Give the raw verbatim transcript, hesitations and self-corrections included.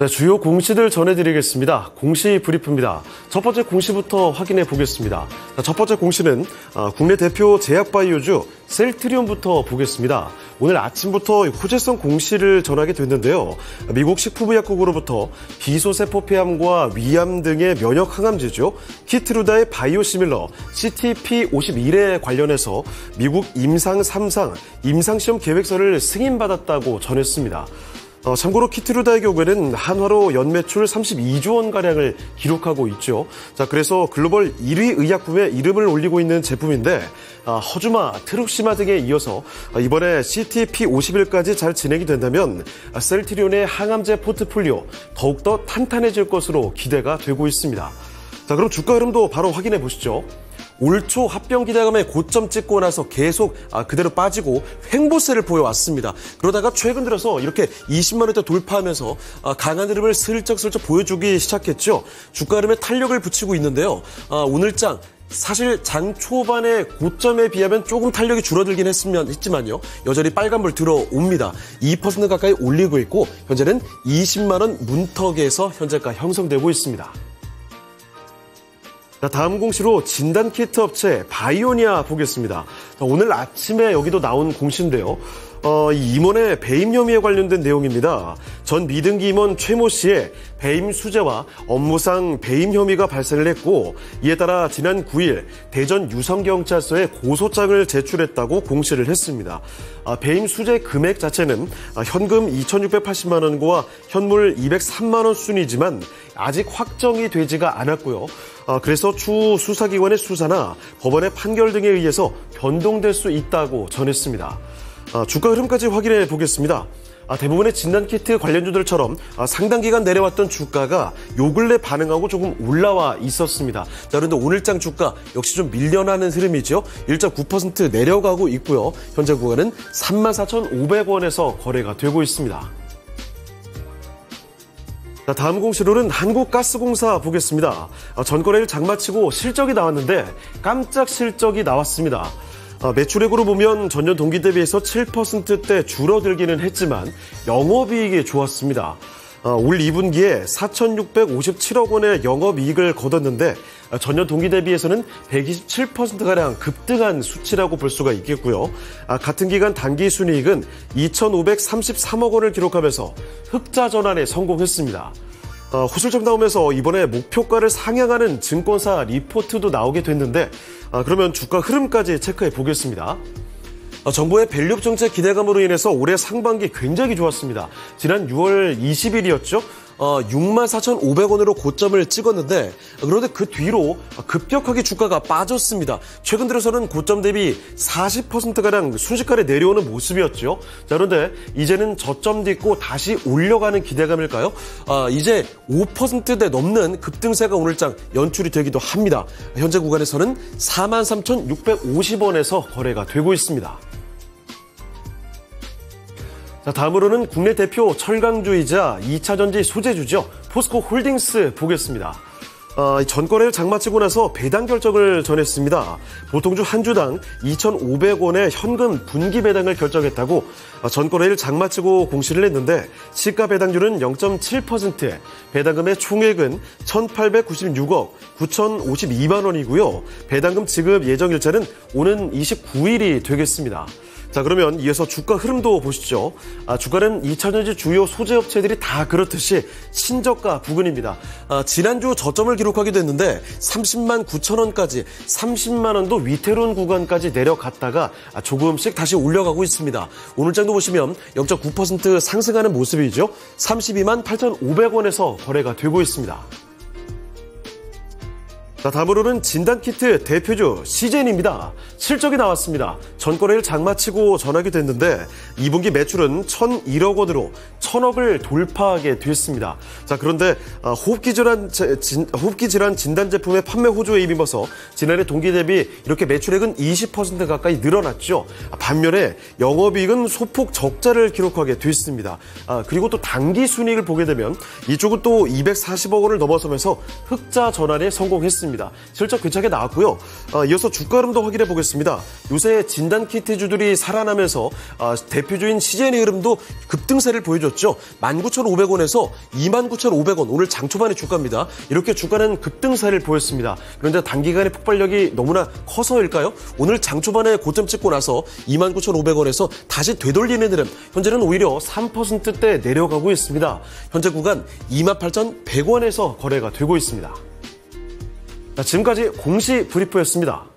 네, 주요 공시들 전해드리겠습니다. 공시 브리프입니다. 첫 번째 공시부터 확인해 보겠습니다. 자, 첫 번째 공시는 어, 국내 대표 제약바이오주 셀트리온부터 보겠습니다. 오늘 아침부터 호재성 공시를 전하게 됐는데요. 미국 식품의약국으로부터 비소세포폐암과 위암 등의 면역항암제죠. 키트루다의 바이오시밀러 씨티피 오십일에 관련해서 미국 임상 삼상 임상시험 계획서를 승인받았다고 전했습니다. 어, 참고로 키트루다의 경우에는 한화로 연매출 삼십이조 원가량을 기록하고 있죠. 자, 그래서 글로벌 일 위 의약품에 이름을 올리고 있는 제품인데 아, 허주마, 트룩시마 등에 이어서 이번에 씨티피 오십일까지 잘 진행이 된다면 셀트리온의 항암제 포트폴리오 더욱더 탄탄해질 것으로 기대가 되고 있습니다. 자, 그럼 주가 흐름도 바로 확인해 보시죠. 올 초 합병 기대감에 고점 찍고 나서 계속 그대로 빠지고 횡보세를 보여왔습니다. 그러다가 최근 들어서 이렇게 이십만 원대 돌파하면서 강한 흐름을 슬쩍슬쩍 보여주기 시작했죠. 주가 흐름에 탄력을 붙이고 있는데요. 오늘장 사실 장 초반의 고점에 비하면 조금 탄력이 줄어들긴 했으면 했지만요. 여전히 빨간불 들어옵니다. 이 퍼센트 가까이 올리고 있고 현재는 이십만 원 문턱에서 현재가 형성되고 있습니다. 다음 공시로 진단키트 업체 바이오니아 보겠습니다. 오늘 아침에 여기도 나온 공시인데요. 어, 이 임원의 배임 혐의에 관련된 내용입니다. 전 미등기 임원 최모 씨의 배임 수재와 업무상 배임 혐의가 발생을 했고 이에 따라 지난 구일 대전 유성경찰서에 고소장을 제출했다고 공시를 했습니다. 아, 배임 수재 금액 자체는 현금 이천육백팔십만 원과 현물 이백삼만 원 순이지만 아직 확정이 되지가 않았고요. 아, 그래서 추후 수사기관의 수사나 법원의 판결 등에 의해서 변동될 수 있다고 전했습니다. 아, 주가 흐름까지 확인해 보겠습니다. 아, 대부분의 진단키트 관련주들처럼 아, 상당 기간 내려왔던 주가가 요 근래 반응하고 조금 올라와 있었습니다. 자, 그런데 오늘장 주가 역시 좀 밀려나는 흐름이죠. 일 점 구 퍼센트 내려가고 있고요. 현재 구간은 삼만 사천오백 원에서 거래가 되고 있습니다. 자, 다음 공시로는 한국가스공사 보겠습니다. 아, 전거래일 장마치고 실적이 나왔는데 깜짝 실적이 나왔습니다. 매출액으로 보면 전년 동기 대비해서 칠 퍼센트대 줄어들기는 했지만 영업이익이 좋았습니다. 올 이 분기에 사천육백오십칠억 원의 영업이익을 거뒀는데 전년 동기 대비해서는 백이십칠 퍼센트가량 급등한 수치라고 볼 수가 있겠고요. 같은 기간 단기 순이익은 이천오백삼십삼억 원을 기록하면서 흑자 전환에 성공했습니다. 호실적 나오면서 이번에 목표가를 상향하는 증권사 리포트도 나오게 됐는데 그러면 주가 흐름까지 체크해 보겠습니다. 정부의 밸류업 정책 기대감으로 인해서 올해 상반기 굉장히 좋았습니다. 지난 유월 이십일이었죠. 육만 사천오백 원으로 고점을 찍었는데 그런데 그 뒤로 급격하게 주가가 빠졌습니다. 최근 들어서는 고점 대비 사십 퍼센트가량 순식간에 내려오는 모습이었죠. 자, 그런데 이제는 저점 딛고 다시 올려가는 기대감일까요? 아, 이제 오 퍼센트대 넘는 급등세가 오늘장 연출이 되기도 합니다. 현재 구간에서는 사만 삼천육백오십 원에서 거래가 되고 있습니다. 자, 다음으로는 국내 대표 철강주이자 이차전지 소재주죠. 포스코 홀딩스 보겠습니다. 아, 전거래를 장마치고 나서 배당 결정을 전했습니다. 보통주 한 주당 이천오백 원의 현금 분기 배당을 결정했다고 아, 전거래를 장마치고 공시를 했는데 시가 배당률은 영 점 칠 퍼센트, 배당금의 총액은 천팔백구십육억 구천오십이만 원이고요. 배당금 지급 예정일자는 오는 이십구일이 되겠습니다. 자, 그러면 이어서 주가 흐름도 보시죠. 아, 주가는 이차전지 주요 소재업체들이 다 그렇듯이 신저가 부근입니다. 아, 지난주 저점을 기록하기도 했는데 삼십만 구천 원까지 삼십만 원도 위태로운 구간까지 내려갔다가 조금씩 다시 올려가고 있습니다. 오늘장도 보시면 영 점 구 퍼센트 상승하는 모습이죠. 삼십이만 팔천오백 원에서 거래가 되고 있습니다. 자, 다음으로는 진단키트 대표주 시젠입니다. 실적이 나왔습니다. 전거래일 장마치고 전하게 됐는데 이 분기 매출은 천일억 원으로 천억을 돌파하게 됐습니다. 자, 그런데 호흡기질환, 진, 호흡기질환 진단 제품의 판매 호조에 입어서 지난해 동기 대비 이렇게 매출액은 이십 퍼센트 가까이 늘어났죠. 반면에 영업이익은 소폭 적자를 기록하게 됐습니다. 아, 그리고 또 단기 순이익을 보게 되면 이쪽은 또 이백사십억 원을 넘어서면서 흑자 전환에 성공했습니다. 나왔습니다. 실적 괜찮게 나왔고요. 어, 이어서 주가 흐름도 확인해 보겠습니다. 요새 진단키트주들이 살아나면서 어, 대표주인 씨제이엔의 흐름도 급등세를 보여줬죠. 만 구천오백 원에서 이만 구천오백 원, 오늘 장 초반의 주가입니다. 이렇게 주가는 급등세를 보였습니다. 그런데 단기간의 폭발력이 너무나 커서일까요? 오늘 장 초반에 고점 찍고 나서 이만 구천오백 원에서 다시 되돌리는 흐름, 현재는 오히려 삼 퍼센트대 내려가고 있습니다. 현재 구간 이만 팔천백 원에서 거래가 되고 있습니다. 지금까지 공시 브리프였습니다.